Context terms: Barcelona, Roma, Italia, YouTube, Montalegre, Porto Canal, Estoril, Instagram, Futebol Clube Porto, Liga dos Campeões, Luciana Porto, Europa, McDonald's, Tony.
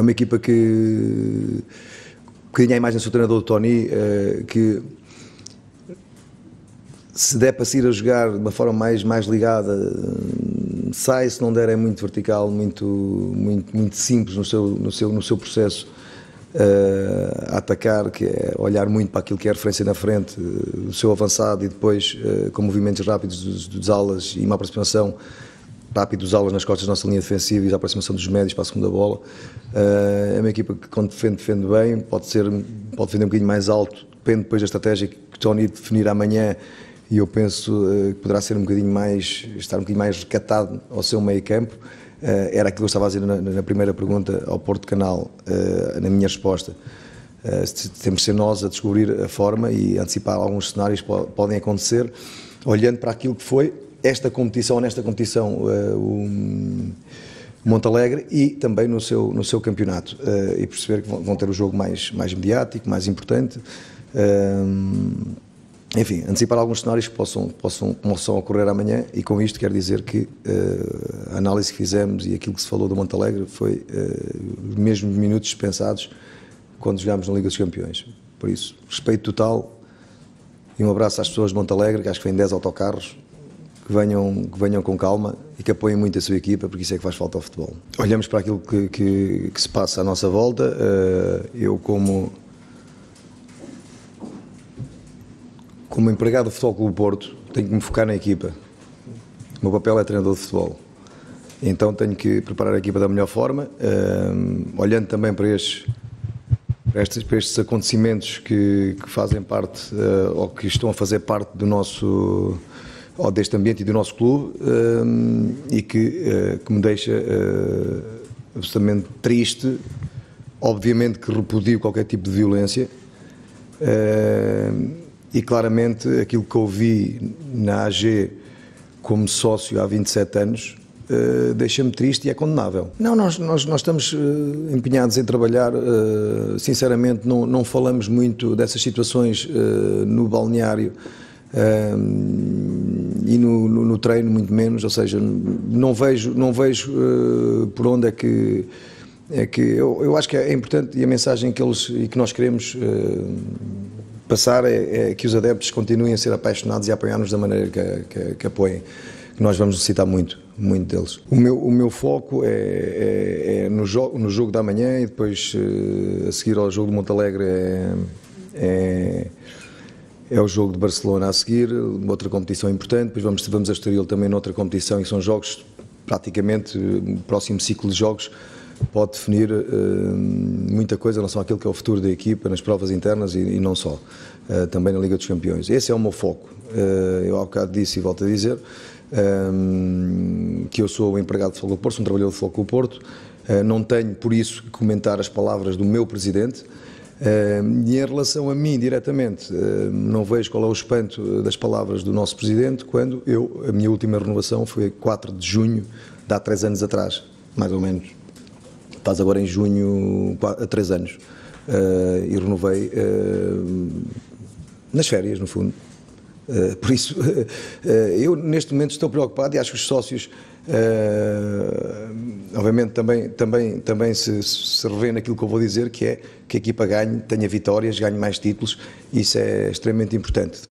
É uma equipa que tinha a imagem do seu treinador, Tony, que se der para sair a jogar de uma forma mais ligada, sai, se não der é muito vertical, muito simples no seu processo a atacar, que é olhar muito para aquilo que é a referência na frente, o seu avançado, e depois com movimentos rápidos dos alas e uma aproximação rápida dos alas nas costas da nossa linha defensiva e a aproximação dos médios para a segunda bola. É uma equipa que, quando defende bem, pode defender um bocadinho mais alto, depende depois da estratégia que Tony definir amanhã, e eu penso que poderá ser estar um bocadinho mais recatado ao seu meio-campo. Era aquilo que eu estava a dizer na primeira pergunta ao Porto Canal, na minha resposta. Temos de ser nós a descobrir a forma e antecipar alguns cenários que podem acontecer, olhando para aquilo que foi esta competição, nesta competição, o Montalegre, e também no seu campeonato, e perceber que vão ter o jogo mais mediático, mais importante. Enfim, antecipar alguns cenários que possam ocorrer amanhã, e com isto quero dizer que a análise que fizemos e aquilo que se falou do Montalegre foi mesmo minutos pensados quando jogámos na Liga dos Campeões. Por isso, respeito total e um abraço às pessoas de Montalegre, que acho que vêm 10 autocarros, que venham com calma e que apoiem muito a sua equipa, porque isso é que faz falta ao futebol. Olhamos para aquilo que se passa à nossa volta. Eu, como empregado do Futebol Clube Porto, tenho que me focar na equipa. O meu papel é treinador de futebol. Então tenho que preparar a equipa da melhor forma, olhando também para estes acontecimentos que fazem parte, ou que estão a fazer parte do nosso, ou deste ambiente e do nosso clube, e que me deixa absolutamente triste. Obviamente que repudio qualquer tipo de violência. E claramente aquilo que eu vi na AG como sócio há 27 anos deixa-me triste e é condenável. Não, nós estamos empenhados em trabalhar, sinceramente não falamos muito dessas situações no balneário e no treino muito menos, ou seja, não vejo por onde é que eu acho que é importante, e a mensagem que eles e que nós queremos passar é que os adeptos continuem a ser apaixonados e a apoiar-nos da maneira que apoiem, que nós vamos necessitar muito deles. O meu foco é no jogo da manhã, e depois a seguir ao jogo de Montalegre é o jogo de Barcelona a seguir, outra competição importante, depois vamos a Estoril também noutra competição, e são jogos, praticamente, o próximo ciclo de jogos pode definir muita coisa em relação àquilo que é o futuro da equipa, nas provas internas e não só, também na Liga dos Campeões. Esse é o meu foco. Eu há bocado disse e volto a dizer que eu sou o empregado do Futebol Clube Porto, sou um trabalhador do Futebol Clube Porto, não tenho por isso que comentar as palavras do meu presidente, e em relação a mim diretamente, não vejo qual é o espanto das palavras do nosso presidente, quando a minha última renovação foi 4 de junho, de há 3 anos atrás, mais ou menos. Estás agora em junho, há 3 anos, e renovei nas férias, no fundo. Por isso, eu neste momento estou preocupado, e acho que os sócios, obviamente, também se revêem naquilo que eu vou dizer, que é que a equipa ganhe, tenha vitórias, ganhe mais títulos. Isso é extremamente importante.